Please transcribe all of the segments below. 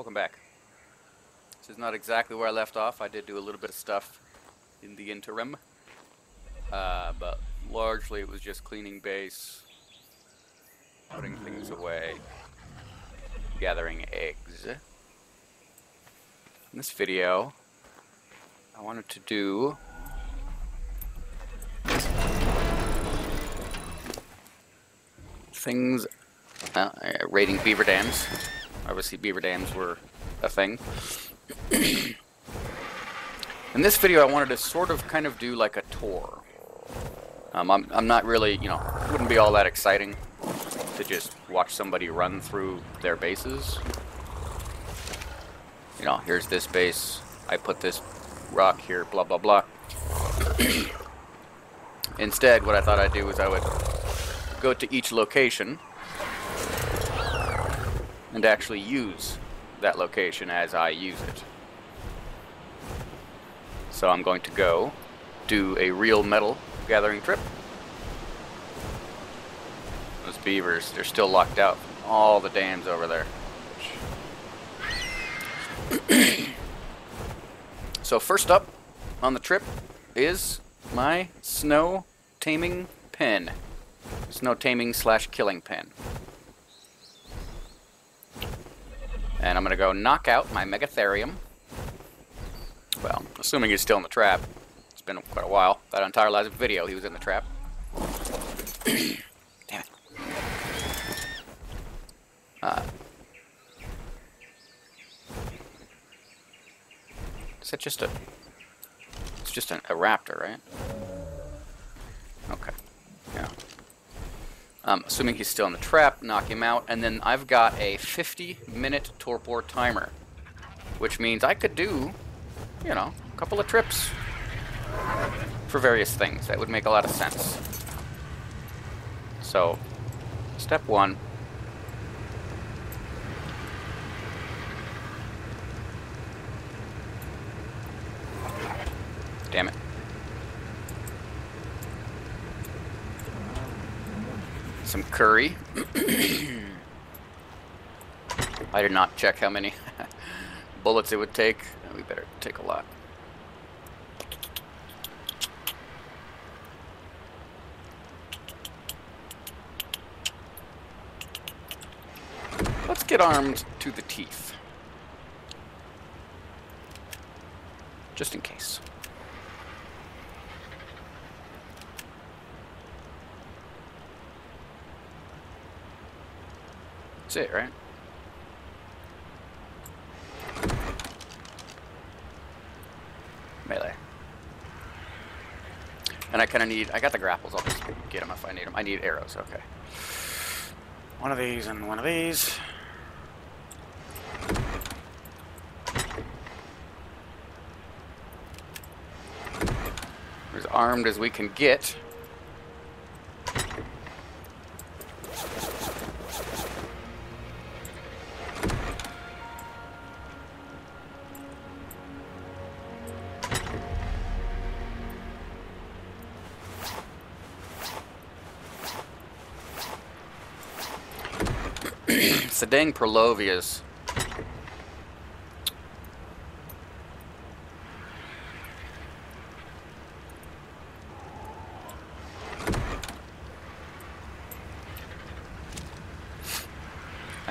Welcome back. This is not exactly where I left off. I did do a little bit of stuff in the interim, but largely it was just cleaning base, putting things away, gathering eggs. In this video, I wanted to do things, raiding beaver dams. Obviously beaver dams were a thing. In this video I wanted to sort of kind of do like a tour. I'm not really, you know, it wouldn't be all that exciting to just watch somebody run through their bases. You know, here's this base, I put this rock here, blah blah blah. Instead, what I thought I'd do is I would go to each location and actually use that location as I use it. So I'm going to go do a real metal gathering trip. Those beavers, they're still locked out from all the dams over there. So first up on the trip is my snow taming pen. Snow taming / killing pen. And I'm going to go knock out my Megatherium. Well, assuming he's still in the trap. It's been quite a while. That entire last video, he was in the trap. Damn it. Is that just a... It's just a raptor, right? Okay. Yeah. Assuming he's still in the trap, knock him out, and then I've got a 50-minute torpor timer, which means I could do, you know, a couple of trips for various things. That would make a lot of sense. So, step one. Damn it. Some curry. I did not check how many bullets it would take. We better take a lot. Let's get armed to the teeth. Just in case. That's it, right? Melee. And I kind of need... I got the grapples. I'll just get them if I need them. I need arrows. Okay. One of these and one of these. We're as armed as we can get. The dang Perlovias. I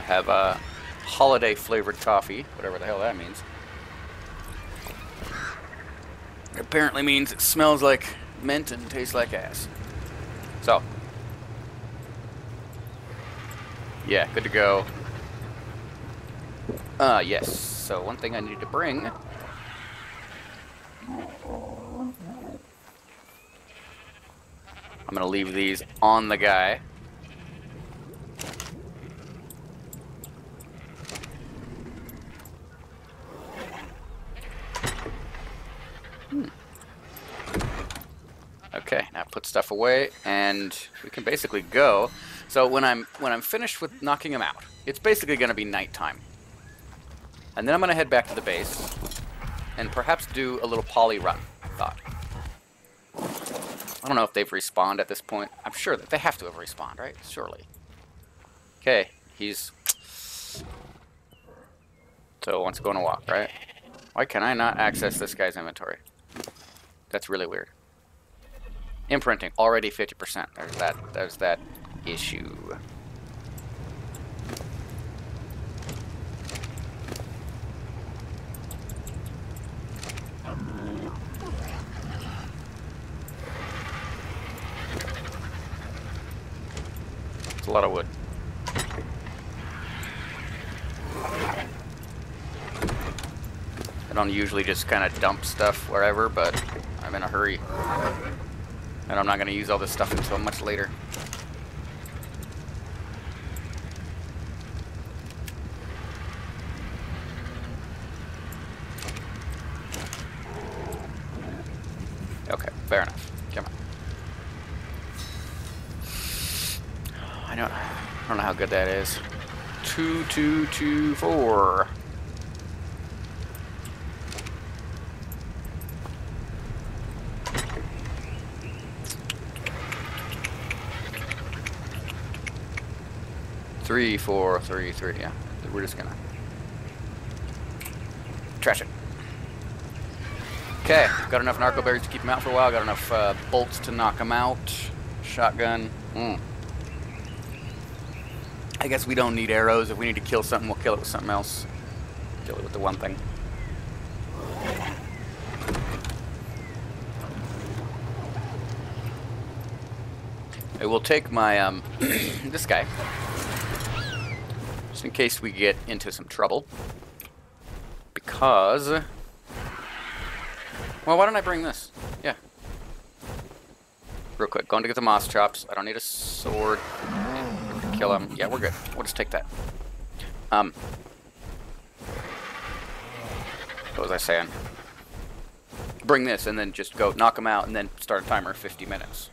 have a holiday flavored coffee, whatever the hell that means. It apparently means it smells like mint and tastes like ass. So, yeah, good to go. Yes. So one thing I need to bring I'm gonna leave these on the guy. Okay, now put stuff away and we can basically go. So when I'm finished with knocking him out, it's basically gonna be nighttime. And then I'm going to head back to the base and perhaps do a little poly run, I thought. I don't know if they've respawned at this point. I'm sure that they have to have respawned, right? Surely. Okay, he's... So wants to go on a walk, right? Why can I not access this guy's inventory? That's really weird. Imprinting already 50%. There's that issue. It's a lot of wood. I don't usually just kind of dump stuff wherever, but I'm in a hurry. And I'm not going to use all this stuff until much later. Okay, fair enough. Come on. I don't know how good that is. 2224. Three, four, three, three, yeah. We're just gonna trash it. Okay, got enough narco berries to keep them out for a while. Got enough bolts to knock them out. Shotgun. I guess we don't need arrows. If we need to kill something, we'll kill it with something else. Kill it with the one thing. I will take my this guy. Just in case we get into some trouble. Because... well, why don't I bring this? Yeah. Real quick. Going to get the Moschops. I don't need a sword. Kill him. Yeah, we're good. We'll just take that. What was I saying? Bring this and then just go knock him out and then start a timer 50 minutes.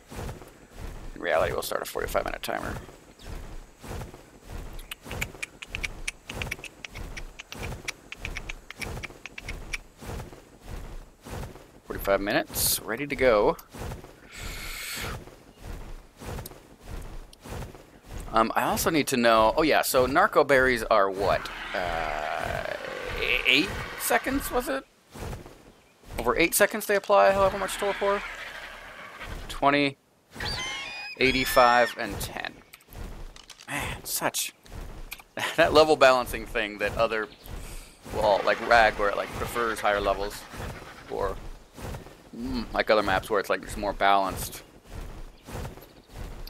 In reality, we'll start a 45-minute timer. Minutes, ready to go. I also need to know, oh yeah, so narco berries are what? 8 seconds, was it? Over 8 seconds they apply, however much total for? 20, 85, and 10. Man, such. That level balancing thing that other, well, like Rag, where it like prefers higher levels, or like other maps where it's like just more balanced,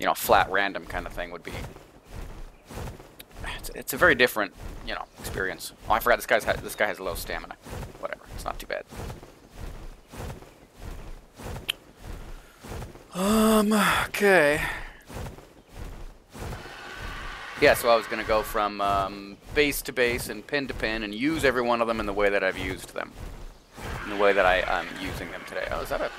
you know, flat random kind of thing would be. It's a very different, you know, experience. Oh, I forgot this guy has low stamina. Whatever, it's not too bad. Okay. Yeah, so I was gonna go from base to base and pin to pin and use every one of them in the way that I've used them. In the way that I'm using them today. Oh, is that a...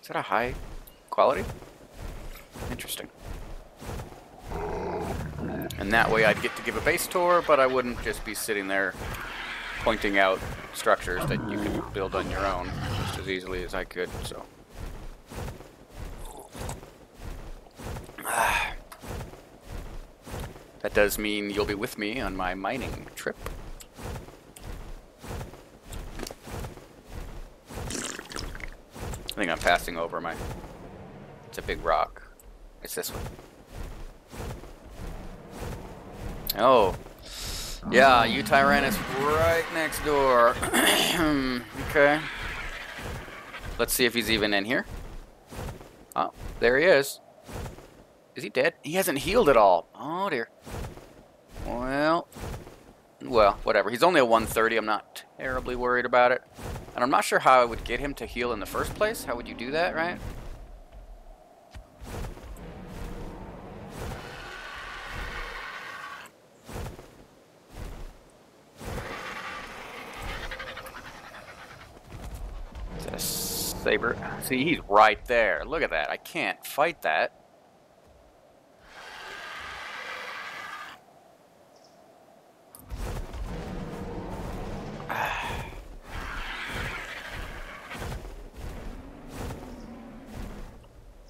is that a high quality? Interesting. And that way I'd get to give a base tour, but I wouldn't just be sitting there pointing out structures that you can build on your own just as easily as I could, so... that does mean you'll be with me on my mining trip. I think I'm passing over my... it's a big rock. It's this one. Oh. Yeah, Yutyrannus right next door. Okay. Let's see if he's even in here. Oh, there he is. Is he dead? He hasn't healed at all. Oh, dear. Well, whatever. He's only a 130. I'm not terribly worried about it. And I'm not sure how I would get him to heal in the first place. How would you do that, right? Is that a saber? See, he's right there. Look at that. I can't fight that.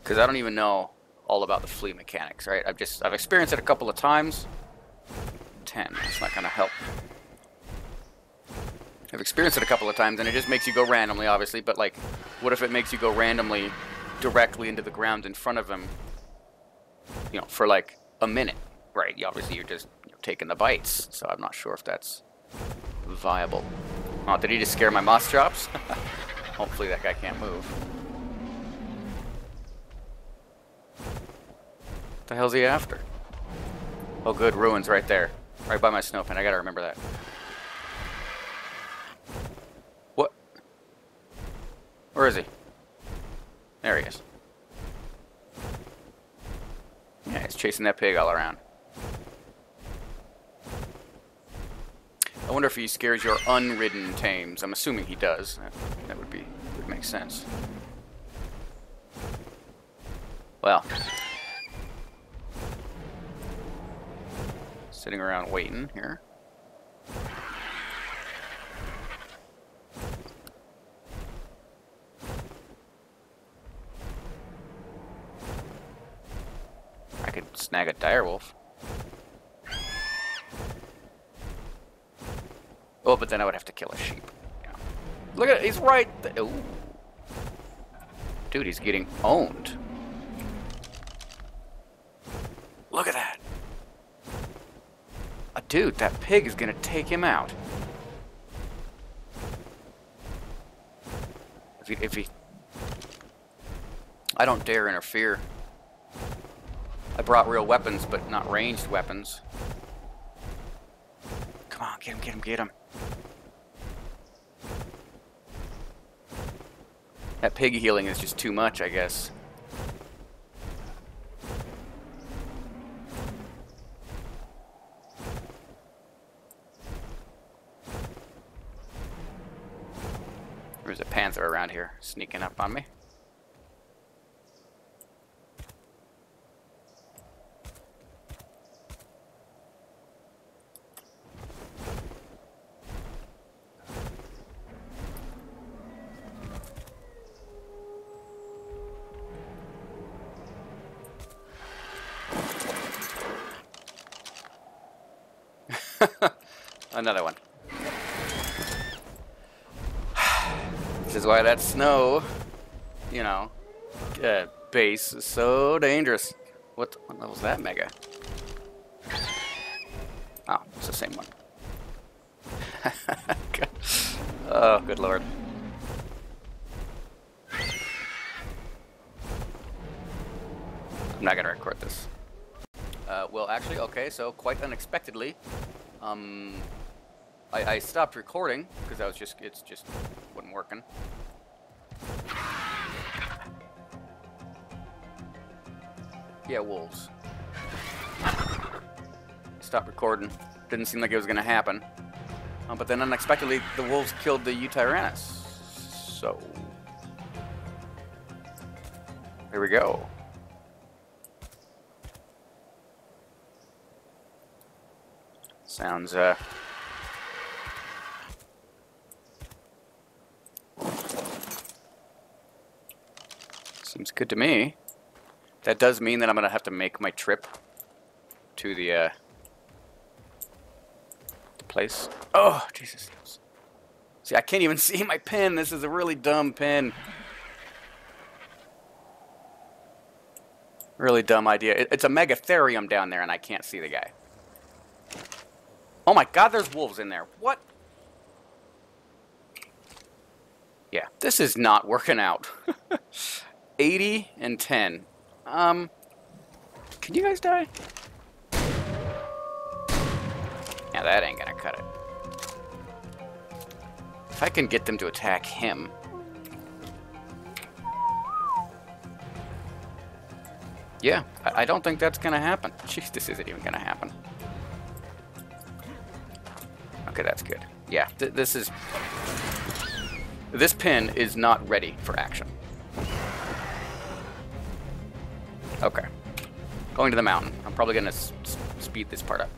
Because I don't even know all about the flea mechanics, right? I've experienced it a couple of times, 10. That's not going to help. I've experienced it a couple of times, and it just makes you go randomly, obviously, but, like, what if it makes you go randomly directly into the ground in front of him, you know, for, like, a minute, right? Obviously, you're just taking the bites, so I'm not sure if that's viable. Oh, did he just scare my Moschops? Hopefully that guy can't move. What the hell's he after? Oh, good, ruins right there. Right by my snow pen. I gotta remember that. What? Where is he? There he is. Yeah, he's chasing that pig all around. I wonder if he scares your unridden tames. I'm assuming he does. That would make sense. Well. Sitting around waiting here. I could snag a direwolf. Oh, but then I would have to kill a sheep. Yeah. Look at it, he's right there. Dude, he's getting owned. Look at that. Dude, that pig is gonna take him out. If he... I don't dare interfere. I brought real weapons, but not ranged weapons. Come on, get him, get him, get him. That pig healing is just too much, I guess. There's a panther around here, sneaking up on me. Another one. This is why that snow, you know, base is so dangerous. What level is that, Mega? Oh, it's the same one. Oh, good lord. I'm not gonna record this. Well, actually, okay, so quite unexpectedly, I stopped recording because I was just wasn't working. Yeah, wolves. Stopped recording. Didn't seem like it was gonna happen. But then unexpectedly, the wolves killed the Yutyrannus. So here we go. Sounds seems good to me. That does mean that I'm going to have to make my trip to the place. Oh, Jesus. See, I can't even see my pin. This is a really dumb pin. Really dumb idea. It's a Megatherium down there, and I can't see the guy. Oh my god, there's wolves in there. What? Yeah, this is not working out. 80 and 10. Can you guys die? Yeah, that ain't gonna cut it. If I can get them to attack him. Yeah, I don't think that's gonna happen. Jeez, this isn't even gonna happen. Okay, that's good. Yeah, this pin is not ready for action. Okay. Going to the mountain. I'm probably going to speed this part up.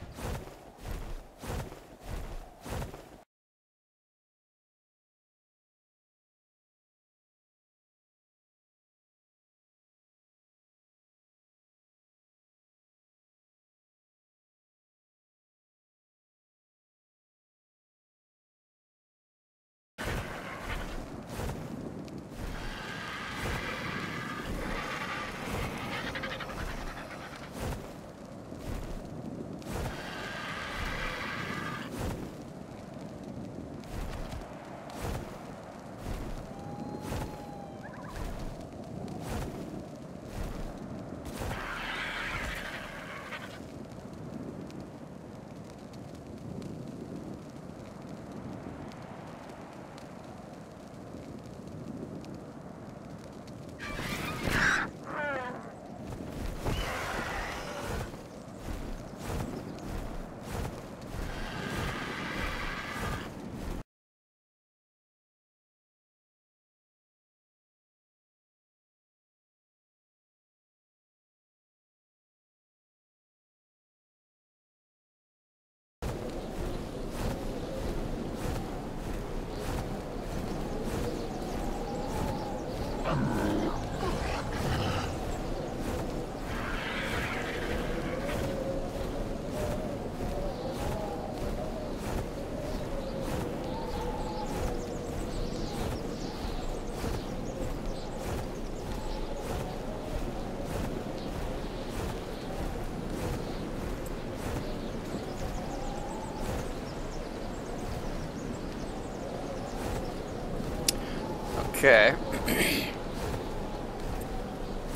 Okay.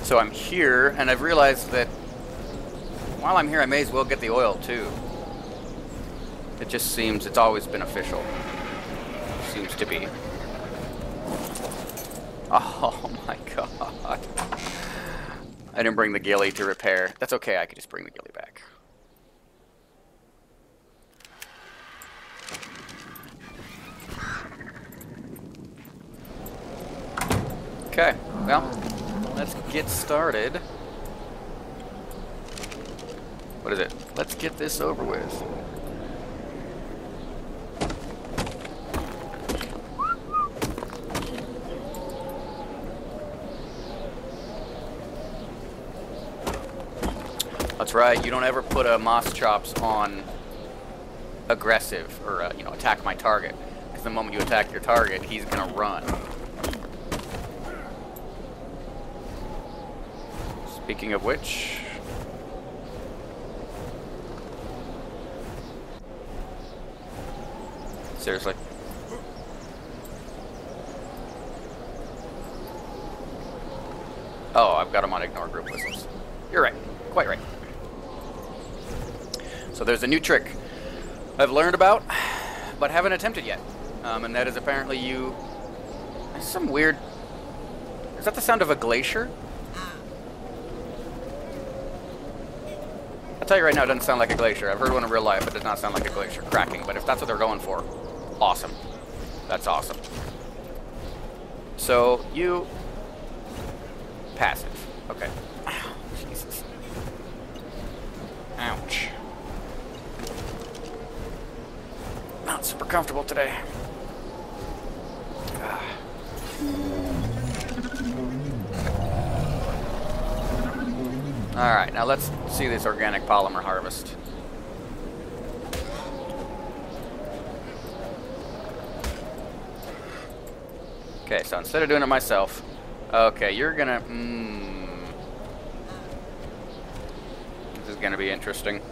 So I'm here, and I've realized that while I'm here, I may as well get the oil, too. It just seems it's always beneficial. Seems to be. Oh my god. I didn't bring the ghillie to repair. That's okay, I could just bring the ghillie back. Okay, well, let's get started. What is it? Let's get this over with. That's right, you don't ever put a Moschops on aggressive, or, you know, attack my target. Because the moment you attack your target, he's gonna run. Speaking of which... seriously. Oh, I've got them on ignore group whistles. You're right. Quite right. So there's a new trick I've learned about, but haven't attempted yet. And that is apparently you... That's some weird... Is that the sound of a glacier? I'll tell you right now, it doesn't sound like a glacier. I've heard one in real life, but it does not sound like a glacier cracking. But if that's what they're going for, awesome. That's awesome. So, you... passive. Okay. Ow, Jesus. Ouch. Not super comfortable today. Alright, now let's see this organic polymer harvest. Okay, so instead of doing it myself, okay, you're gonna, this is gonna be interesting.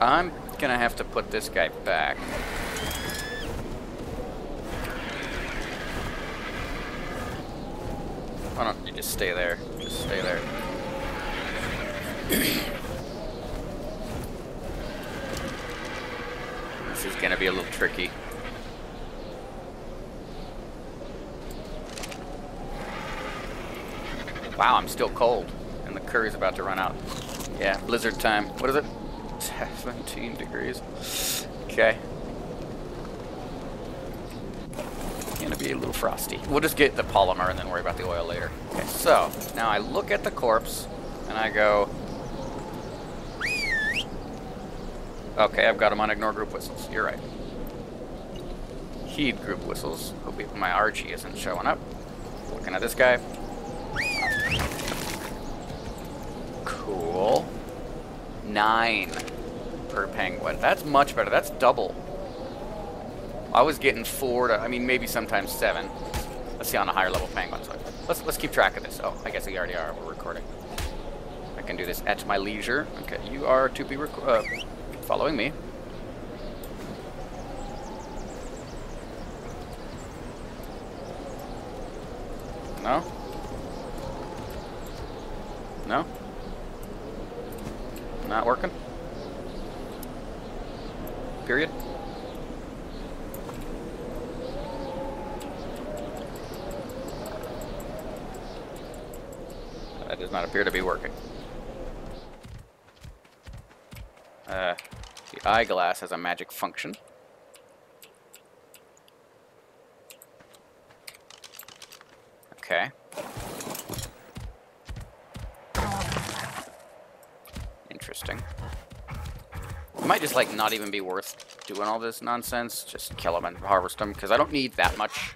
I'm gonna have to put this guy back. Why don't you just stay there? Just stay there. This is gonna be a little tricky. Wow, I'm still cold, and the curry's about to run out. Yeah, blizzard time. What is it? 17 degrees. Okay. Gonna be a little frosty. We'll just get the polymer and then worry about the oil later. Okay, so now I look at the corpse and I go, okay, I've got him on ignore group whistles. You're right. Heed group whistles. Hope my Argy isn't showing up. Looking at this guy. Cool. 9 per penguin. That's much better. That's double. I was getting 4 to, I mean, maybe sometimes 7. Let's see on a higher level penguin. So let's keep track of this. Oh, I guess we already are. We're recording. I can do this at my leisure. Okay, you are to be following me. No? No? Not working. Period. That does not appear to be working. The eyeglass has a magic function. Okay. Interesting. It might just like not even be worth doing all this nonsense. Just kill them and harvest them because I don't need that much.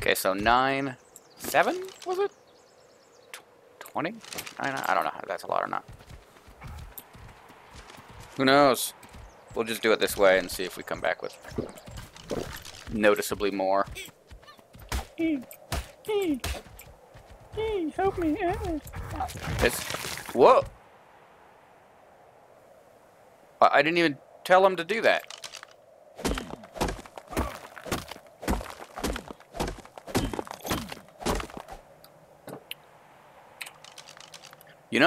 Okay, so 9, 7 was it? 20? I don't know if that's a lot or not. Who knows? We'll just do it this way and see if we come back with noticeably more. Help me. It's... Whoa! I didn't even tell him to do that. You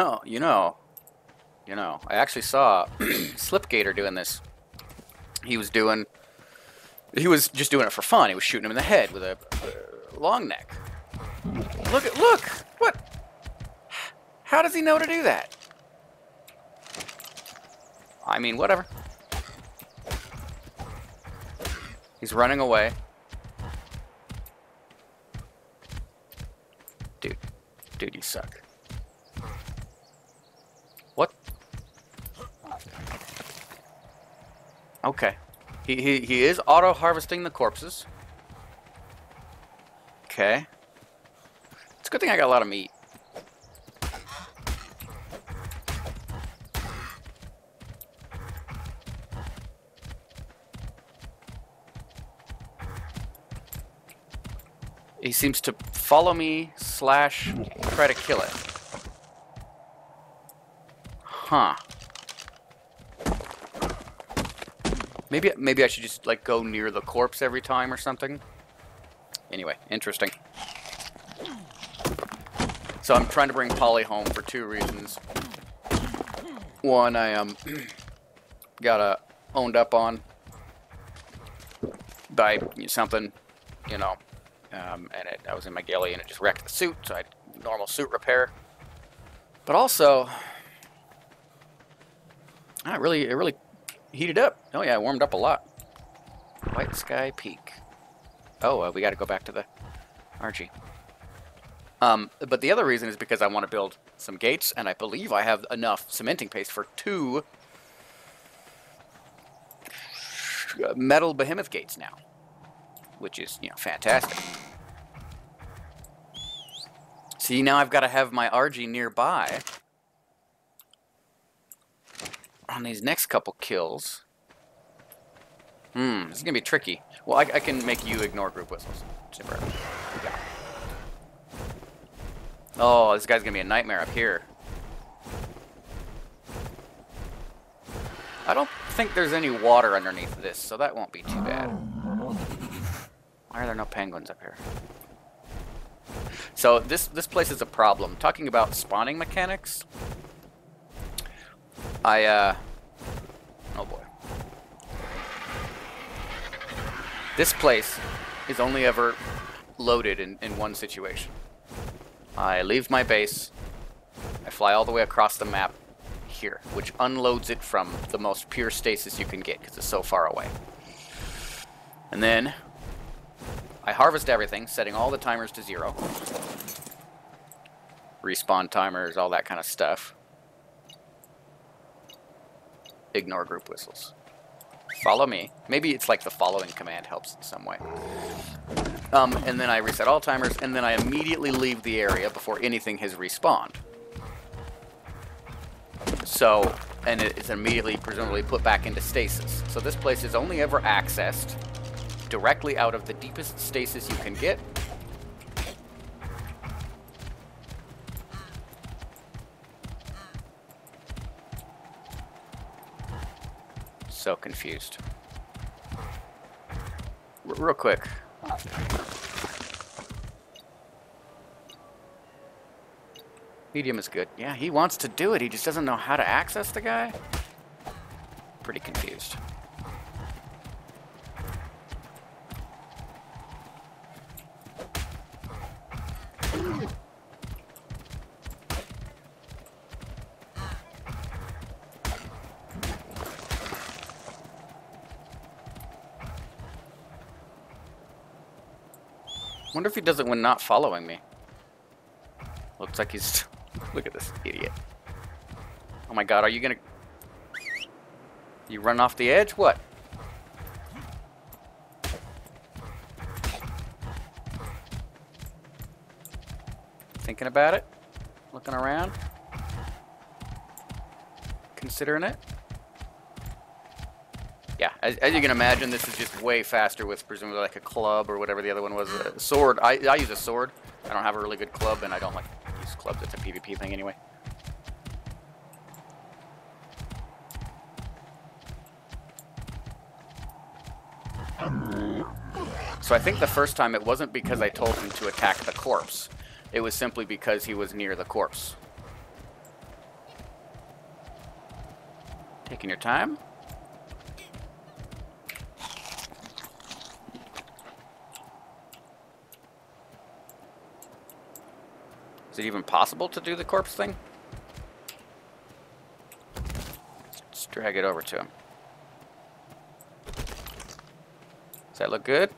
know, I actually saw Slipgator doing this. He was just doing it for fun. He was shooting him in the head with a long neck. Look! What? How does he know to do that? I mean, whatever. He's running away. Dude, you suck. What? Okay. He is auto-harvesting the corpses. Okay. It's a good thing I got a lot of meat. He seems to follow me / try to kill it. Huh. Maybe I should just like go near the corpse every time or something. Anyway, interesting. So I'm trying to bring Polly home for two reasons. One, I got owned up on by something, you know, and I was in my ghillie and it just wrecked the suit, so I had normal suit repair. But also, it really heated up. Oh yeah, it warmed up a lot. White Sky Peak. Oh, we got to go back to the Argy. But the other reason is because I want to build some gates, and I believe I have enough cementing paste for 2 metal behemoth gates now, which is, you know, fantastic. See, now I've got to have my Argy nearby on these next couple kills. This is gonna be tricky. Well, I can make you ignore group whistles. Super. Oh, this guy's gonna be a nightmare up here. I don't think there's any water underneath this, so that won't be too bad. Why are there no penguins up here? So this place is a problem. Talking about spawning mechanics, oh boy. This place is only ever loaded in one situation. I leave my base, I fly all the way across the map here, which unloads it from the most pure stasis you can get because it's so far away. And then I harvest everything, setting all the timers to 0. Respawn timers, all that kind of stuff. Ignore group whistles. Follow me. Maybe it's like the following command helps in some way. And then I reset all timers, and then I immediately leave the area before anything has respawned. So, and it's immediately, presumably, put back into stasis. So this place is only ever accessed directly out of the deepest stasis you can get. So confused. Real quick. Medium is good. Yeah, he wants to do it. He just doesn't know how to access the guy. Pretty confused. I wonder if he does it when not following me. Looks like he's... Look at this idiot. Oh my god, are you gonna... You run off the edge? What? Thinking about it? Looking around? Considering it? As you can imagine, this is just way faster with presumably like a club or whatever the other one was. A sword. I use a sword. I don't have a really good club, and I don't like to use clubs. It's a PvP thing anyway. So I think the first time it wasn't because I told him to attack the corpse. It was simply because he was near the corpse. Taking your time. Is it even possible to do the corpse thing? Let's drag it over to him. Does that look good?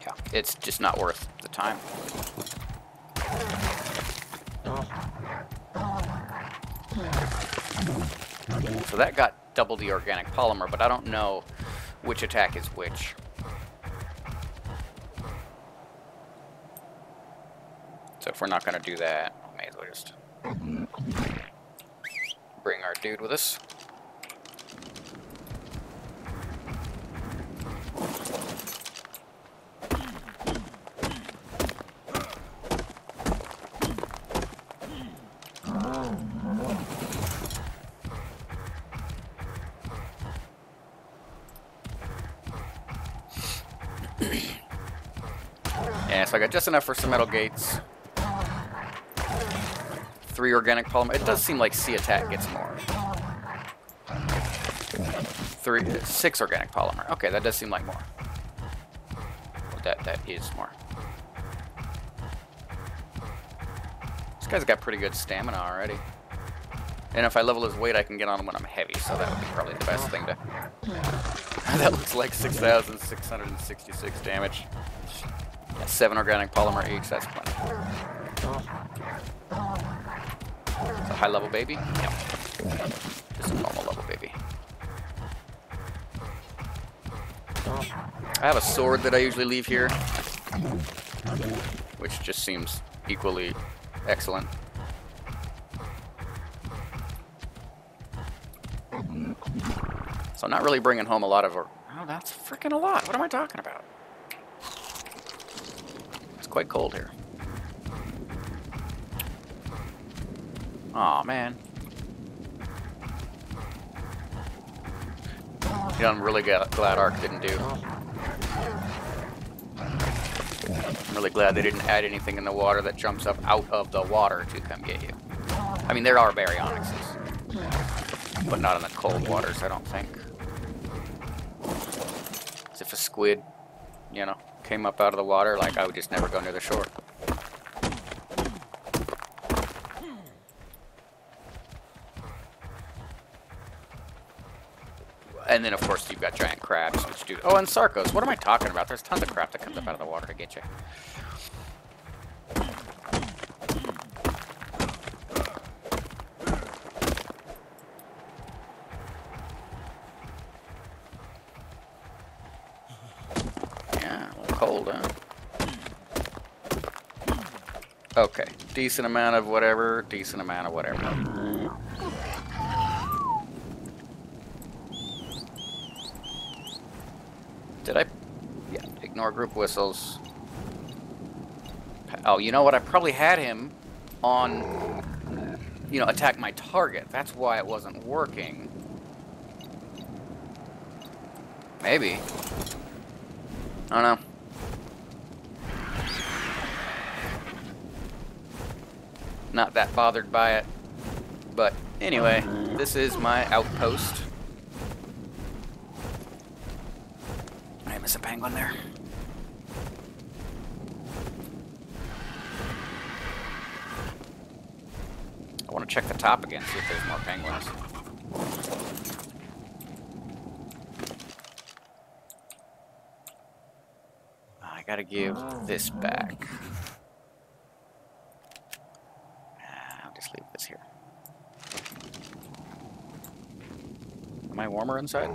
Yeah, it's just not worth the time. So that got double the organic polymer, but I don't know which attack is which. So if we're not going to do that, we may as well just bring our dude with us. So I got just enough for some metal gates. 3 organic polymer. It does seem like C attack gets more. 6 organic polymer. Okay, that does seem like more. Well, that is more. This guy's got pretty good stamina already. And if I level his weight, I can get on him when I'm heavy, so that would be probably the best thing to... That looks like 6,666 damage. 7 organic polymer each, that's plenty. It's a high level baby? Yep. Just a normal level baby. I have a sword that I usually leave here, which just seems equally excellent. So I'm not really bringing home a lot of... Oh, that's freaking a lot. What am I talking about? Quite cold here. Aw, man. You know, I'm really glad Ark didn't do. I'm really glad they didn't add anything in the water that jumps up out of the water to come get you. I mean, there are baryonyxes, but not in the cold waters, I don't think. As if a squid, you know, came up out of the water, like I would just never go near the shore. And then of course you've got giant crabs, which do... Oh, and Sarcos. What am I talking about? There's tons of crap that comes up out of the water to get you. Okay, decent amount of whatever, decent amount of whatever. Did I? Yeah, ignore group whistles. Oh, you know what? I probably had him on, you know, attack my target. That's why it wasn't working. Maybe. I don't know. Not that bothered by it, but anyway, this is my outpost. I miss a penguin there. I want to check the top again, see if there's more penguins. I gotta give this back. Just leave this here. I warmer inside?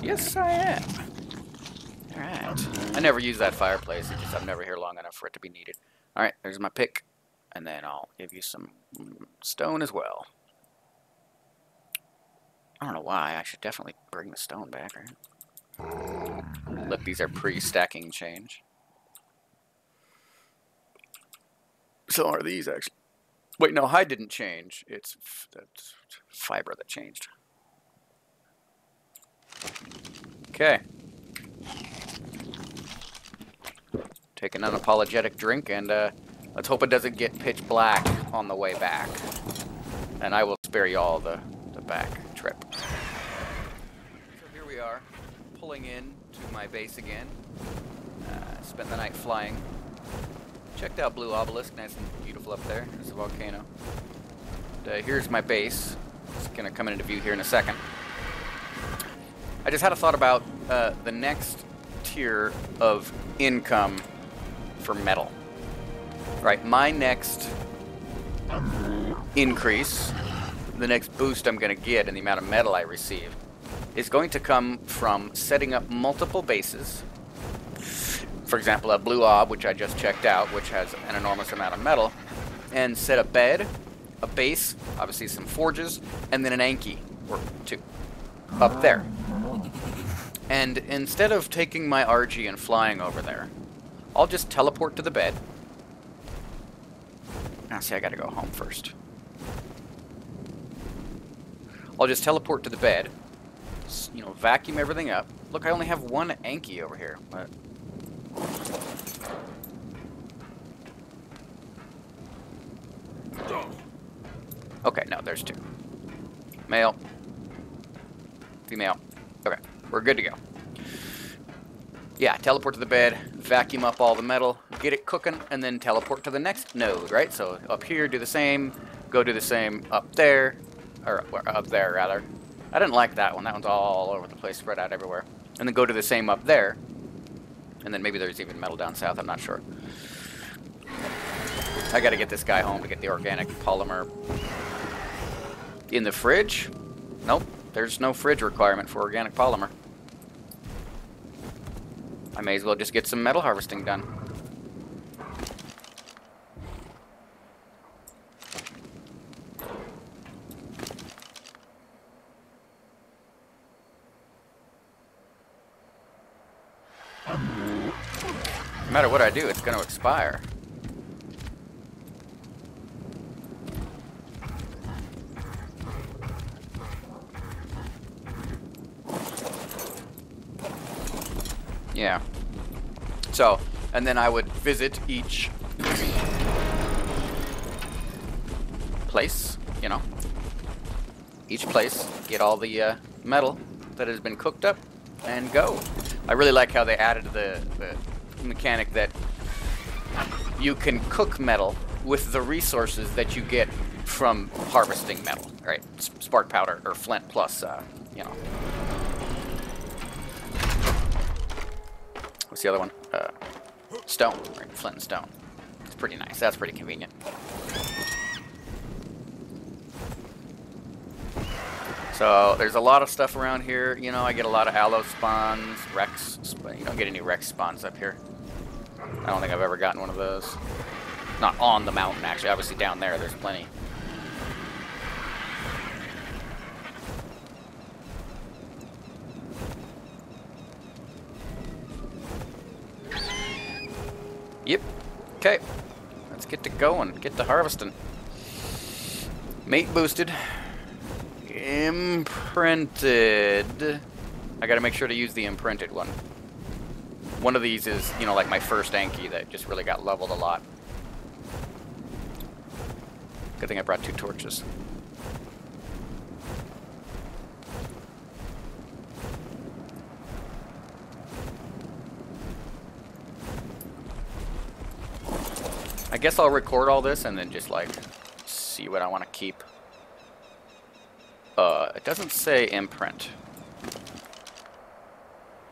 Yes, I am. All right. I never use that fireplace. It's just I'm never here long enough for it to be needed. All right, there's my pick. And then I'll give you some stone as well. I don't know why. I should definitely bring the stone back, right? Look, these are pre-stacking change. So are these, actually. Wait, no, hide didn't change. It's that's fiber that changed. Okay. Take an unapologetic drink and let's hope it doesn't get pitch black on the way back. And I will spare you all the back trip. So here we are, pulling in to my base again. Spent the night flying. Checked out Blue Obelisk, nice and beautiful up there. There's a volcano. And, here's my base. It's going to come into view here in a second. I just had a thought about the next tier of income for metal. Right, my next increase, the next boost I'm going to get in the amount of metal I receive, is going to come from setting up multiple bases. For example, a Blue Ob, which I just checked out, which has an enormous amount of metal, and set a bed, a base, obviously some forges, and then an Anki or two up there. And instead of taking my Argy and flying over there, I'll just teleport to the bed. Now, see, I gotta go home first. I'll just teleport to the bed, you know, vacuum everything up. Look, I only have one Anki over here, but okay, no, there's two. Male. Female. Okay, we're good to go. Yeah, teleport to the bed, vacuum up all the metal, get it cooking, and then teleport to the next node, right? So up here, do the same, go do the same up there, or up there, rather. I didn't like that one. That one's all over the place, spread out everywhere. And then go do the same up there. And then maybe there's even metal down south, I'm not sure. I gotta get this guy home to get the organic polymer. In the fridge? Nope, there's no fridge requirement for organic polymer. I may as well just get some metal harvesting done. No matter what I do, it's going to expire. Yeah. So, and then I would visit each place, you know. Each place, get all the metal that has been cooked up, and go. I really like how they added the mechanic that you can cook metal with the resources that you get from harvesting metal, right? Spark powder or flint plus, you know. What's the other one? Stone, right? Flint and stone. It's pretty nice. That's pretty convenient. So there's a lot of stuff around here. You know, I get a lot of aloe spawns, rex. You don't get any rex spawns up here. I don't think I've ever gotten one of those. Not on the mountain, actually. Obviously down there, there's plenty. Yep. Okay. Let's get to going. Get to harvesting. Mate boosted. Imprinted. I gotta make sure to use the imprinted one. One of these is, you know, like my first Anki that just really got leveled a lot. Good thing I brought two torches. I guess I'll record all this and then just, like, see what I want to keep. It doesn't say imprint.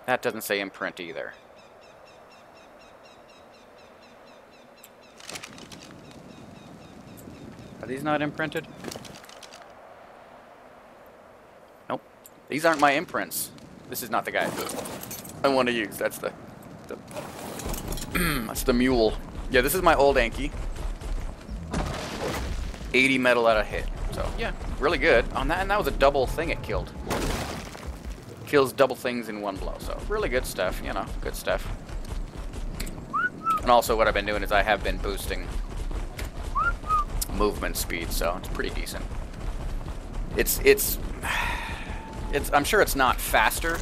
That doesn't say imprint either. Are these not imprinted? Nope. These aren't my imprints. This is not the guy I want to use. That's the that's the mule. Yeah, this is my old Anki. 80 metal at a hit. So yeah, really good on that. And that was a double thing it killed. Kills double things in one blow. So really good stuff. You know, good stuff. And also what I've been doing is I have been boosting movement speed, so it's pretty decent. It's I'm sure it's not faster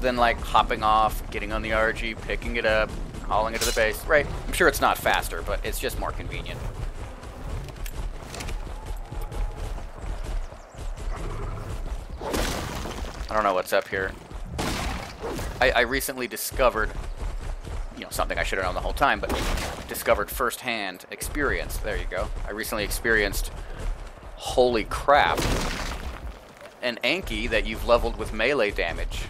than like hopping off, getting on the Argy, picking it up, hauling it to the base. Right. I'm sure it's not faster, but it's just more convenient. I don't know what's up here. I recently discovered, you know, something I should have known the whole time, but discovered firsthand experience. There you go. I recently experienced, holy crap, an Anki that you've leveled with melee damage.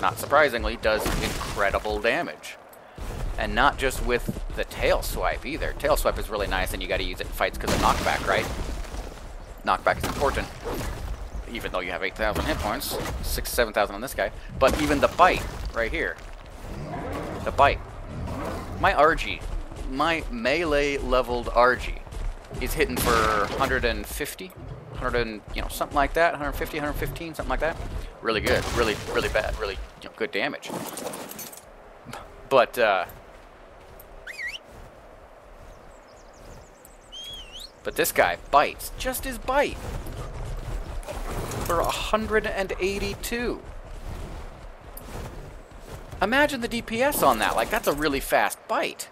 Not surprisingly, does incredible damage. And not just with the tail swipe either. Tail swipe is really nice, and you got to use it in fights because of knockback, right? Knockback is important. Even though you have 8,000 hit points, 7,000 on this guy, but even the bite right here, the bite. My Argy, my melee leveled Argy, is hitting for 150, 100, you know, something like that, 150, 115, something like that. Really good, really, really bad, really, you know, good damage. But this guy bites, just his bite. For 182. Imagine the DPS on that. Like, that's a really fast bite.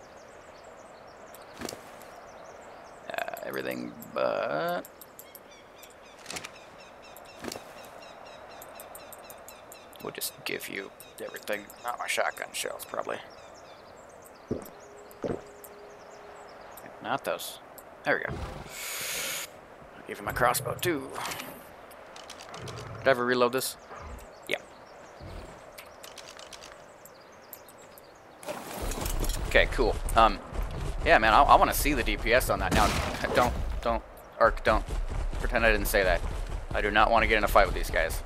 Everything but... We'll just give you everything. Not my shotgun shells, probably. Not those. There we go. I'll give you my crossbow, too. Did I ever reload this? Yeah. Okay, cool. Yeah, man, I want to see the DPS on that. Now, don't, Ark, don't pretend I didn't say that. I do not want to get in a fight with these guys.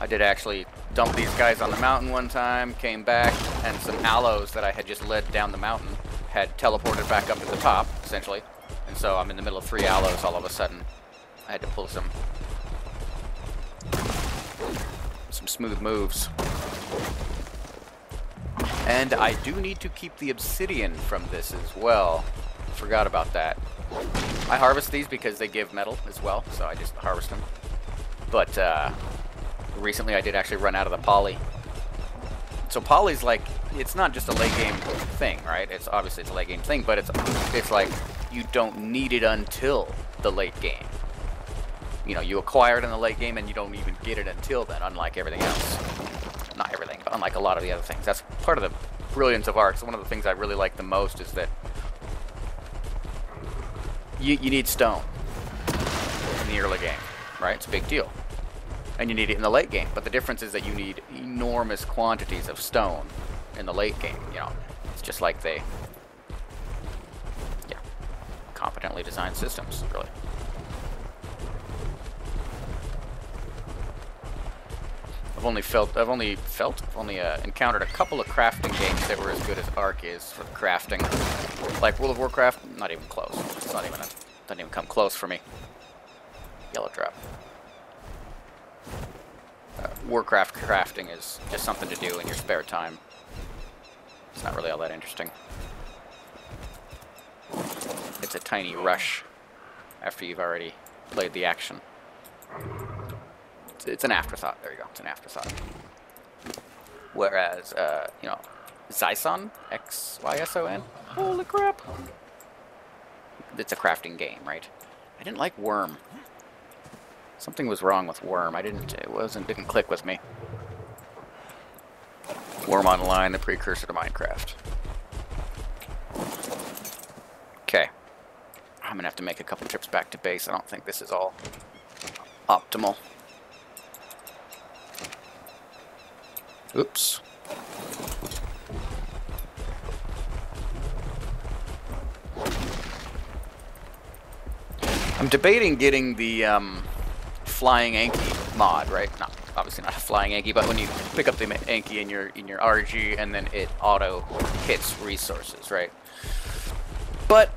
I did actually dump these guys on the mountain one time, came back, and some aloes that I had just led down the mountain had teleported back up to the top, essentially. And so I'm in the middle of 3 aloes all of a sudden. I had to pull some smooth moves. And I do need to keep the obsidian from this as well. Forgot about that. I harvest these because they give metal as well, so I just harvest them. But recently I did actually run out of the poly. So poly's like, it's not just a late game thing, right? It's obviously it's a late game thing, but it's like you don't need it until the late game. You know, you acquire it in the late game and you don't even get it until then, unlike everything else. Not everything, but unlike a lot of the other things. That's part of the brilliance of Ark. So one of the things I really like the most is that you need stone in the early game, right? It's a big deal. And you need it in the late game. But the difference is that you need enormous quantities of stone in the late game. You know, it's just like they, yeah, competently designed systems, really. I've only encountered a couple of crafting games that were as good as Ark is for crafting. Like World of Warcraft, not even close. It's not even, doesn't even come close for me. Yellow drop. Warcraft crafting is just something to do in your spare time. It's not really all that interesting. It's a tiny rush after you've already played the action. It's an afterthought. There you go. It's an afterthought. Whereas, you know, Zyson, X-Y-S-O-N. Holy crap! It's a crafting game, right? I didn't like Wurm. Something was wrong with Wurm. It didn't click with me. Wurm Online, the precursor to Minecraft. Okay. I'm gonna have to make a couple trips back to base. I don't think this is all optimal. Oops. I'm debating getting the flying Anki mod, right? Not obviously not a flying Anki, but when you pick up the Anki in your Argy, and then it auto hits resources, right? But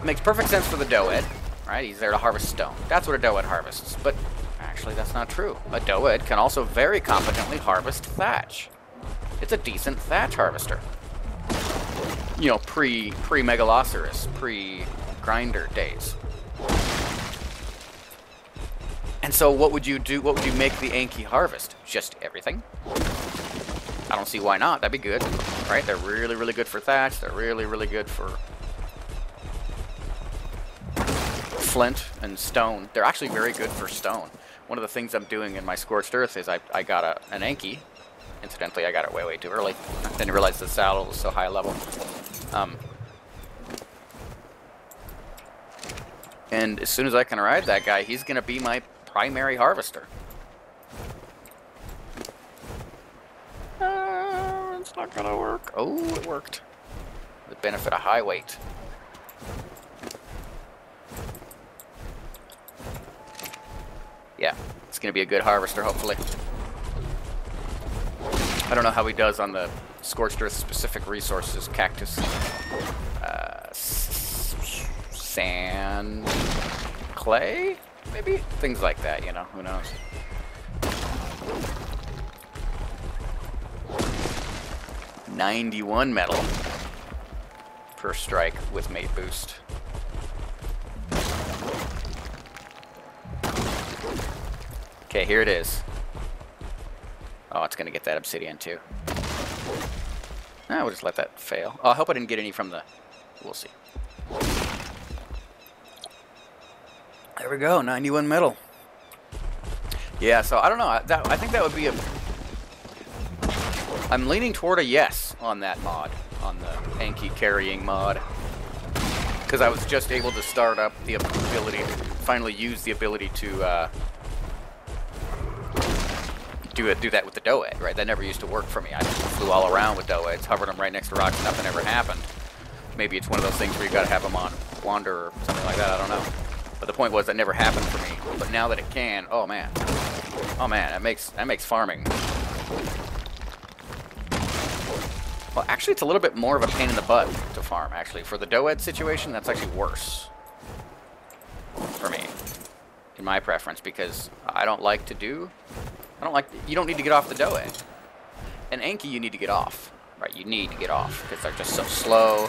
it makes perfect sense for the Doed, right? He's there to harvest stone. That's what a Doed harvests. But actually, that's not true. A Doed can also very competently harvest thatch. It's a decent thatch harvester. You know, pre Megaloceros, pre grinder days. And so what would you do? What would you make the Anki harvest? Just everything? I don't see why not. That'd be good, right? They're really, really good for thatch. They're really, really good for flint and stone. They're actually very good for stone. One of the things I'm doing in my Scorched Earth is I got an Anki. Incidentally, I got it way, way too early. I didn't realize the saddle was so high level. And as soon as I can ride that guy, he's going to be my primary harvester. It's not going to work. Oh, it worked. The benefit of high weight. Yeah, it's going to be a good harvester, hopefully. I don't know how he does on the Scorched Earth specific resources, cactus, sand, clay, maybe? Things like that, you know, who knows. $91 metal per strike with mate boost. Okay, here it is. Oh, it's going to get that obsidian, too. Ah, we'll just let that fail. Oh, I hope I didn't get any from the... We'll see. There we go, 91 metal. Yeah, so I don't know. I think that would be a... I'm leaning toward a yes on that mod. On the Anki carrying mod. Because I was just able to start up the ability... Finally use the ability to... do that with the Doed, right? That never used to work for me. I just flew all around with Doeds, hovered them right next to rocks, nothing ever happened. Maybe it's one of those things where you gotta have them on wander or something like that, I don't know. But the point was that never happened for me. But now that it can, oh man. Oh man, that makes farming. Well, actually it's a little bit more of a pain in the butt to farm, actually. For the Doed situation, that's actually worse. For me. In my preference, because I don't like to do... I don't like... You don't need to get off the Doed. An Anki, you need to get off. Right, you need to get off. Because they're just so slow.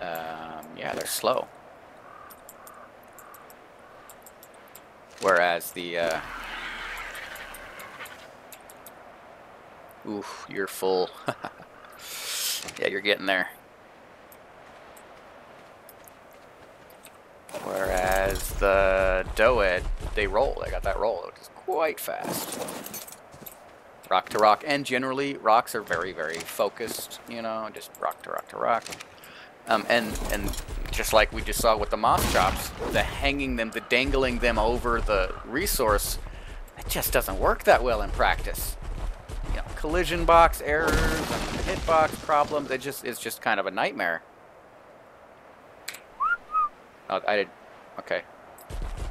Yeah, they're slow. Whereas the... Oof, you're full. Yeah, you're getting there. Whereas the Doed, they roll. They got that roll. It was quite fast. Rock to rock. And generally, rocks are very, very focused. You know, just rock to rock to rock. And just like we just saw with the Moschops, the hanging them, the dangling them over the resource, it just doesn't work that well in practice. You know, collision box errors, hitbox problems, it's just kind of a nightmare. Oh, I did. Okay.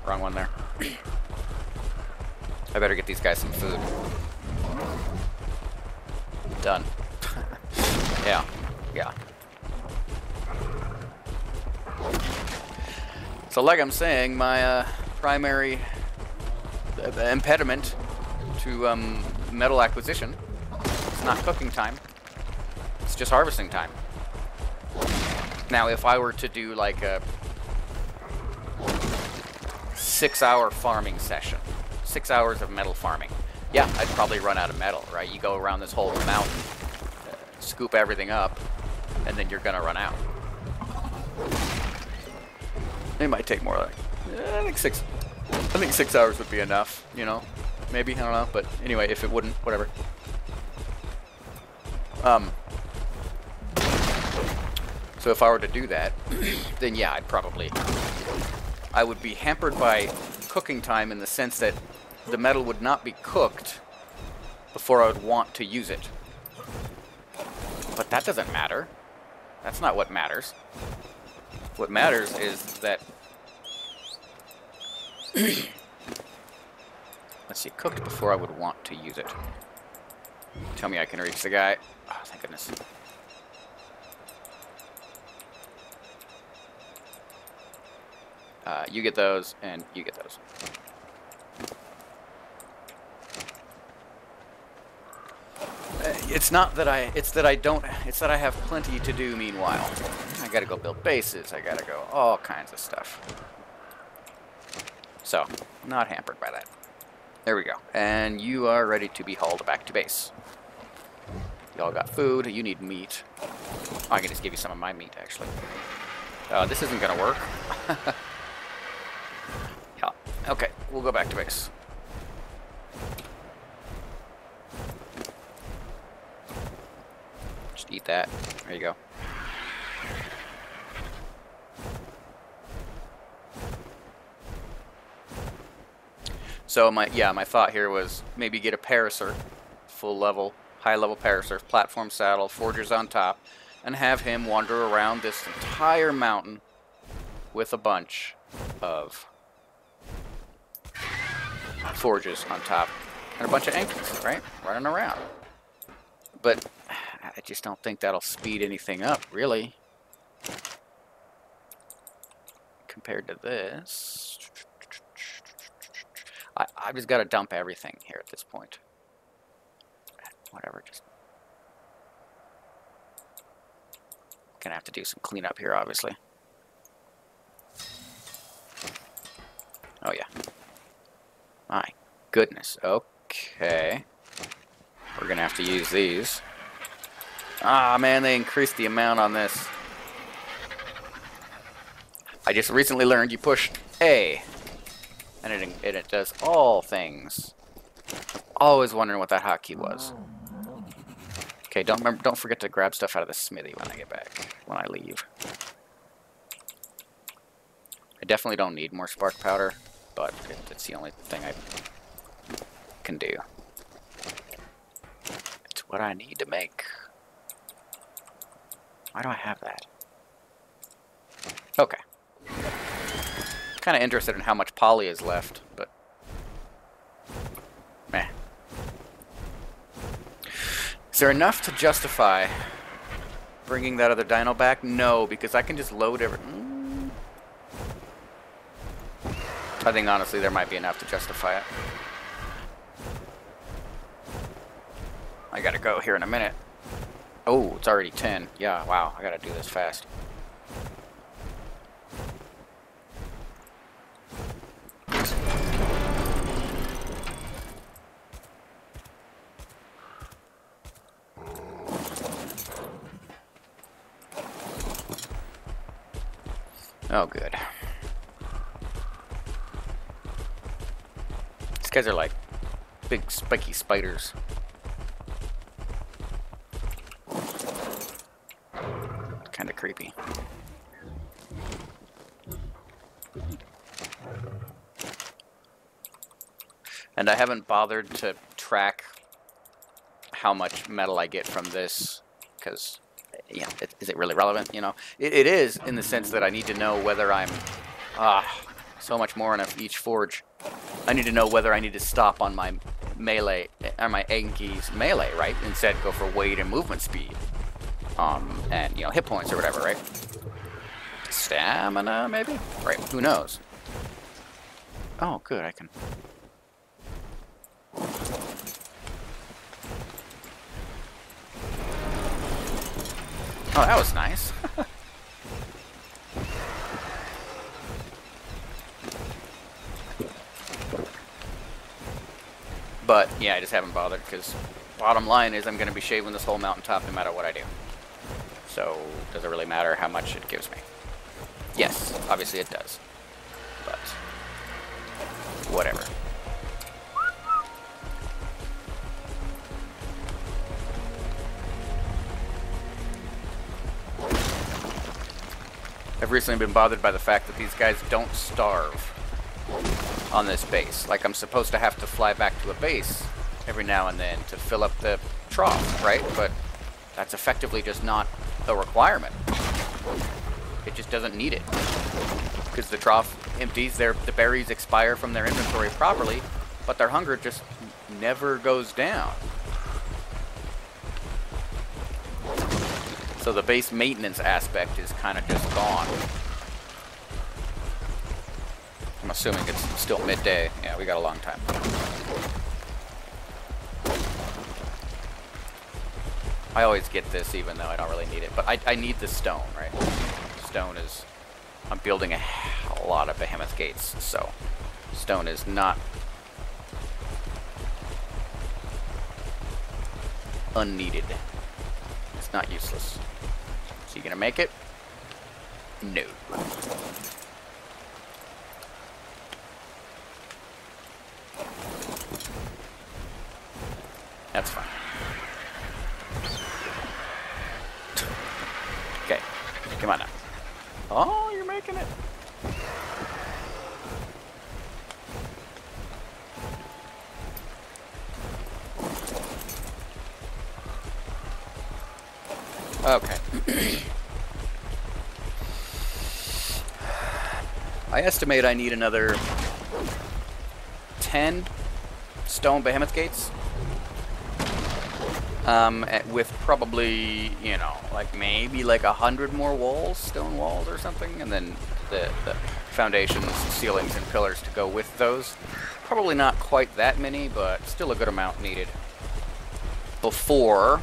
Wrong one there. I better get these guys some food. Done. Yeah. Yeah. So like I'm saying, my primary impediment to metal acquisition is not cooking time. It's just harvesting time. Now, if I were to do like a 6-hour farming session. 6 hours of metal farming. Yeah, I'd probably run out of metal, right? You go around this whole mountain, scoop everything up, and then you're gonna run out. It might take more like, I think six hours would be enough, you know? Maybe, I don't know, but anyway, if it wouldn't, whatever. So if I were to do that, then yeah, I'd probably... I would be hampered by cooking time in the sense that the metal would not be cooked before I would want to use it. But that doesn't matter. That's not what matters. What matters is that Let's see, cooked before I would want to use it. Tell me I can reach the guy. Oh, thank goodness. You get those, and you get those. It's not that I have plenty to do meanwhile. I gotta go build bases, I gotta go all kinds of stuff. So, not hampered by that. There we go. And you are ready to be hauled back to base. Y'all got food, you need meat. Oh, I can just give you some of my meat, actually. This isn't gonna work. Yeah. Okay, we'll go back to base. Just eat that. There you go. So my thought here was maybe get a Paracer, full level, high level Paracer, platform saddle, forgers on top, and have him wander around this entire mountain with a bunch of forges on top and a bunch of Ankies, right? Running around. But I just don't think that'll speed anything up, really. Compared to this. I've just got to dump everything here at this point. Whatever, just... Gonna have to do some cleanup here, obviously. Oh, yeah. My goodness. Okay. We're gonna have to use these. Ah, man, they increased the amount on this. I just recently learned you push A. And it does all things. Always wondering what that hotkey was. Okay, don't forget to grab stuff out of the smithy when I get back. When I leave. I definitely don't need more spark powder, but it's the only thing I can do. It's what I need to make. Why do I have that? Okay. Kind of interested in how much poly is left, but meh. Is there enough to justify bringing that other dino back? No, because I can just load everything. I think honestly there might be enough to justify it. I gotta go here in a minute. Oh, it's already 10. Yeah, wow, I gotta do this fast. Oh, good. These guys are like big spiky spiders. Kind of creepy. And I haven't bothered to track how much metal I get from this, because... Yeah, is it really relevant? You know, it is in the sense that I need to know whether I'm so much more on each forge. I need to know whether I need to stop on my melee or my Anky's melee, right? Instead, go for weight and movement speed, and you know, hit points or whatever, right? Stamina, maybe, right? Who knows? Oh, good, I can. Oh, that was nice. But, yeah, I just haven't bothered, because bottom line is I'm going to be shaving this whole mountaintop no matter what I do. So, does it really matter how much it gives me? Yes, obviously it does. But, whatever. I've recently been bothered by the fact that these guys don't starve on this base. Like, I'm supposed to have to fly back to a base every now and then to fill up the trough, right? But that's effectively just not the requirement. It just doesn't need it. because the trough empties, the berries expire from their inventory properly, but their hunger just never goes down. So the base maintenance aspect is kind of just gone. I'm assuming it's still midday. Yeah, we got a long time. I always get this even though I don't really need it, but I need the stone, right? Stone is... I'm building a lot of behemoth gates, so stone is not unneeded. It's not useless. So you gonna make it? No. That's fine. Okay, come on now. Oh, you're making it. Okay. I estimate I need another 10 stone behemoth gates. With probably, you know, like maybe like 100 more walls, stone walls or something, and then the foundations, ceilings, and pillars to go with those. Probably not quite that many, but still a good amount needed before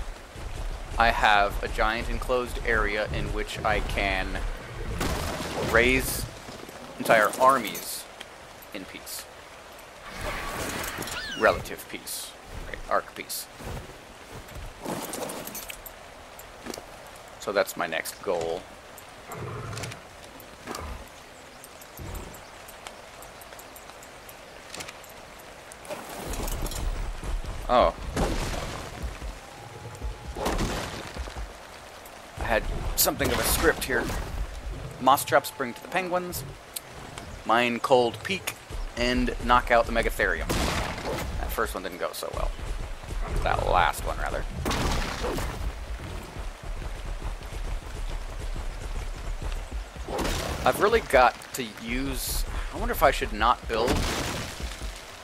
I have a giant enclosed area in which I can raise entire armies in peace. Relative peace. Right? Arc peace. So that's my next goal. Oh. I had something of a script here. Moschops spring to the penguins, mine Cold Peak, and knock out the Megatherium. That first one didn't go so well. That last one, rather. I've really got to use... I wonder if I should not build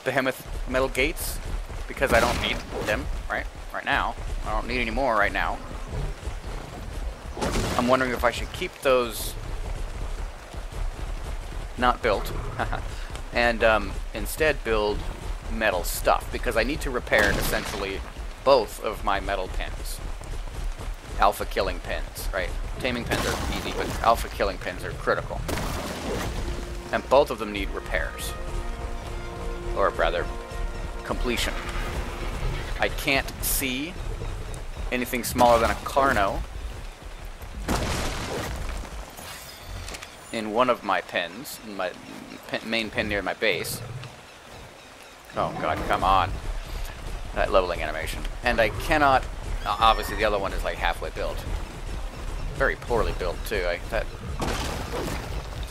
behemoth metal gates because I don't need them right now. I don't need any more right now. I'm wondering if I should keep those not built and instead build metal stuff, because I need to repair essentially both of my metal pens. Alpha killing pins, right? Taming pins are easy, but alpha killing pins are critical. And both of them need repairs. Or rather, completion. I can't see anything smaller than a Carno in one of my pins, in my main pin near my base. Oh god, come on. That leveling animation. And I cannot... Obviously, the other one is like halfway built. Very poorly built, too. That's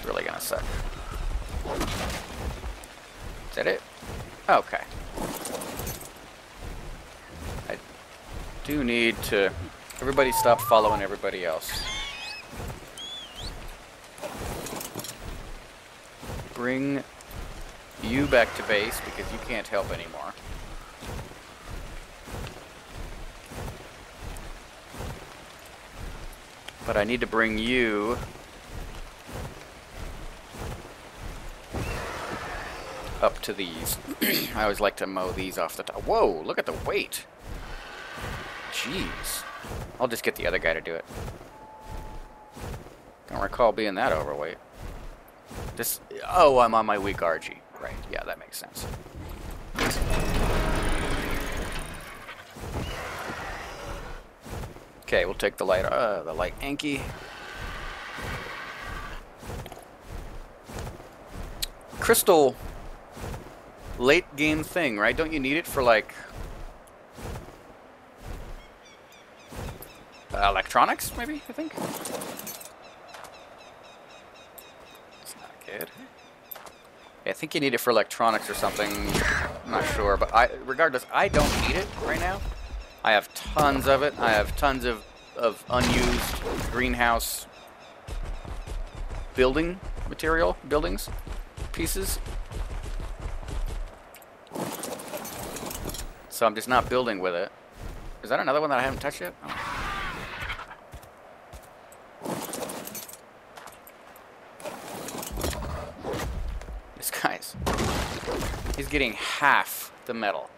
really gonna suck. Is that it? Okay. I do need to... Everybody stop following everybody else. Bring you back to base because you can't help anymore. But I need to bring you up to these. I always like to mow these off the top. Whoa, look at the weight. Jeez. I'll just get the other guy to do it. Don't recall being that overweight. This, oh, I'm on my weak Argy. Right, yeah, that makes sense. Okay, we'll take the light Anki. Crystal, late game thing, right? Don't you need it for like electronics? Maybe I think. That's not good. I think you need it for electronics or something. I'm not sure, but regardless, I don't need it right now. I have tons of it. I have tons of unused greenhouse building material, buildings, pieces. So I'm just not building with it. Is that another one that I haven't touched yet? Oh. This guy's... he's getting half the metal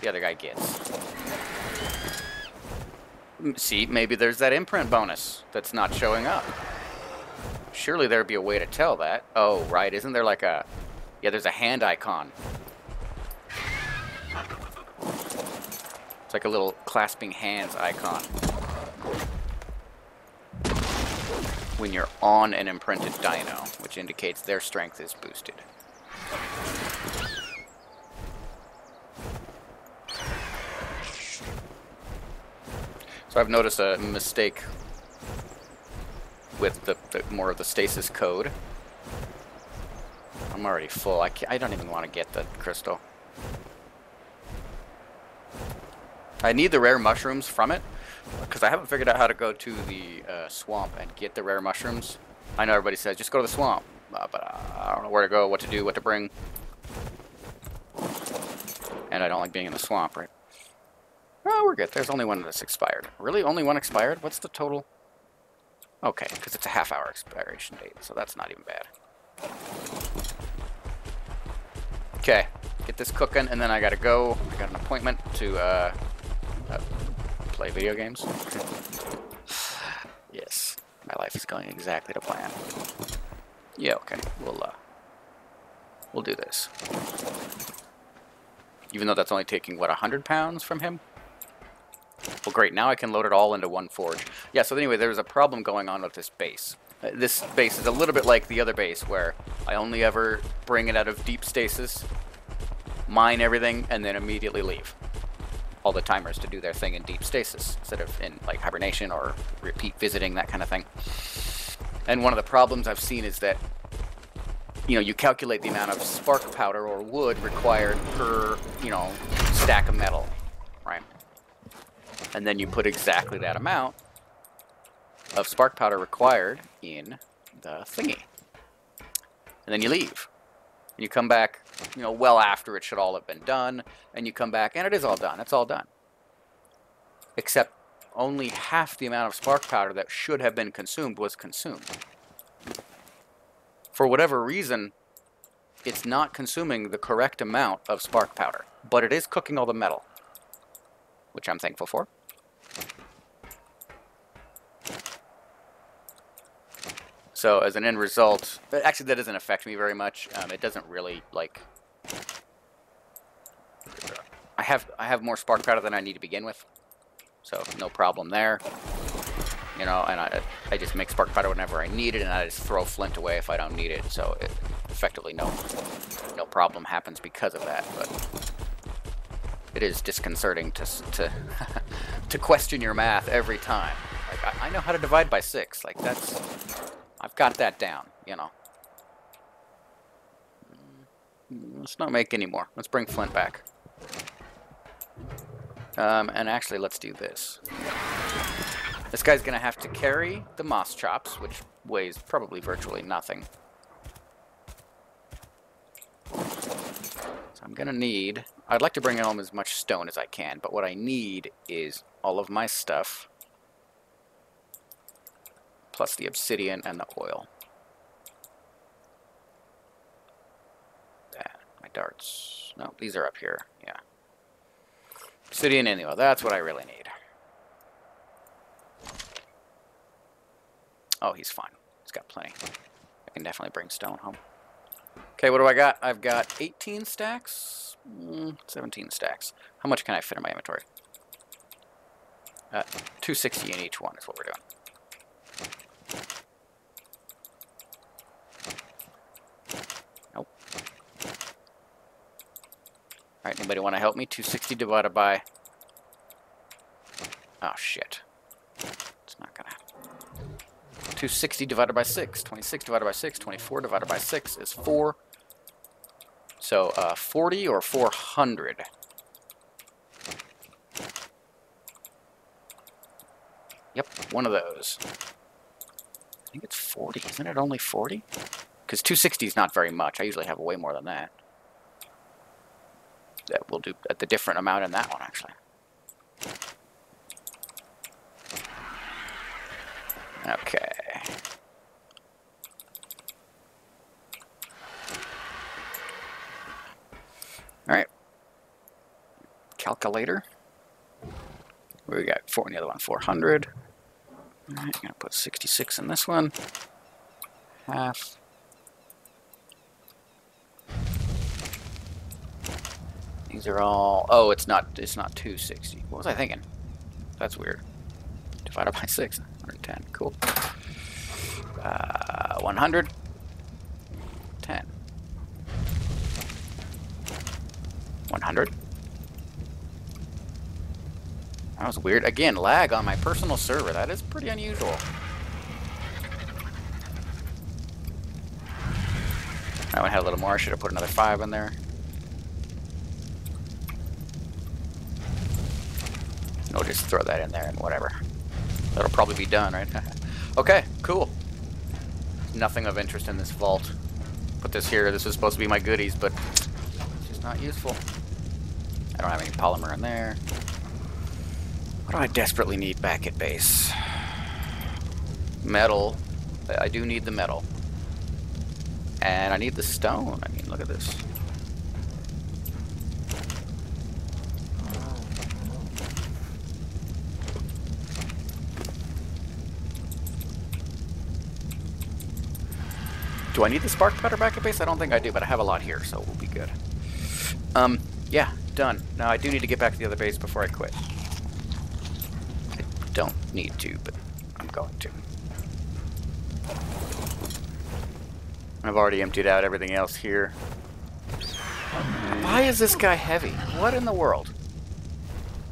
the other guy gets. See, maybe there's that imprint bonus that's not showing up. Surely there'd be a way to tell that. Oh, right. Isn't there like a... yeah, there's a hand icon. It's like a little clasping hands icon. When you're on an imprinted dino, which indicates their strength is boosted. So I've noticed a mistake with the more of the stasis code. I'm already full. I don't even want to get the crystal. I need the rare mushrooms from it, because I haven't figured out how to go to the swamp and get the rare mushrooms. I know everybody says, just go to the swamp, but I don't know where to go, what to do, what to bring. And I don't like being in the swamp, right? Oh, we're good. There's only one that's expired. Really? Only one expired? What's the total? Okay, because it's a half-hour expiration date, so that's not even bad. Okay, get this cooking, and then I gotta go. I got an appointment to, play video games. Yes, my life is going exactly to plan. Yeah, okay, we'll do this. Even though that's only taking, what, 100 pounds from him? Well, great, now I can load it all into one forge. Yeah, so anyway, there's a problem going on with this base. This base is a little bit like the other base, where I only ever bring it out of deep stasis, mine everything, and then immediately leave. All the timers to do their thing in deep stasis instead of in like hibernation or repeat visiting, that kind of thing. And one of the problems I've seen is that, you know, you calculate the amount of spark powder or wood required per, you know, stack of metal, right? And then you put exactly that amount of spark powder required in the thingy, and then you leave. And you come back, you know, well after it should all have been done, and you come back, and it is all done. It's all done. Except only half the amount of spark powder that should have been consumed was consumed. For whatever reason, it's not consuming the correct amount of spark powder, but it is cooking all the metal, which I'm thankful for. So as an end result, actually that doesn't affect me very much. It doesn't really, like, I have more spark powder than I need to begin with, so no problem there. You know, and I just make spark powder whenever I need it, and I just throw flint away if I don't need it. So it, effectively, no problem happens because of that. But it is disconcerting to to question your math every time. Like I know how to divide by 6. Like that's. I've got that down, you know. Let's not make any more. Let's bring Flint back. And actually, let's do this. This guy's going to have to carry the Moschops, which weighs probably virtually nothing. So I'm going to need... I'd like to bring home as much stone as I can, but what I need is all of my stuff... plus the obsidian and the oil. That, my darts. No, these are up here. Yeah. Obsidian and the oil. That's what I really need. Oh, he's fine. He's got plenty. I can definitely bring stone home. Okay, what do I got? I've got 18 stacks. 17 stacks. How much can I fit in my inventory? 260 in each one is what we're doing. Alright, anybody want to help me? 260 divided by... oh, shit. It's not gonna... 260 divided by 6. 26 divided by 6. 24 divided by 6 is 4. So, 40 or 400. Yep, one of those. I think it's 40. Isn't it only 40? Because 260 is not very much. I usually have way more than that. That will do at the different amount in that one, actually. Okay. All right. Calculator. What do we got? Four in the other one, 400. All right, I'm going to put 66 in this one. Half. These are all... Oh, it's not 260. What was I thinking? That's weird. Divided by 6. 110. Cool. 100. 10. 100. That was weird. Again, lag on my personal server. That is pretty unusual. That one had a little more. I should have put another 5 in there. We'll just throw that in there and whatever. That'll probably be done, right? Okay, cool. Nothing of interest in this vault. Put this here. This was supposed to be my goodies, but it's just not useful. I don't have any polymer in there. What do I desperately need back at base? Metal. I do need the metal. And I need the stone. I mean, look at this. Do I need the spark powder back at base? I don't think I do, but I have a lot here, so we'll be good. Yeah, done. Now I do need to get back to the other base before I quit. I don't need to, but I'm going to. I've already emptied out everything else here. Why is this guy heavy? What in the world?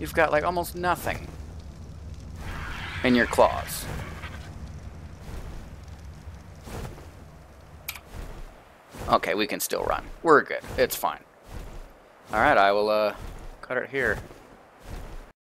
You've got like almost nothing in your claws. Okay, we can still run. We're good. It's fine. All right, I will cut it here.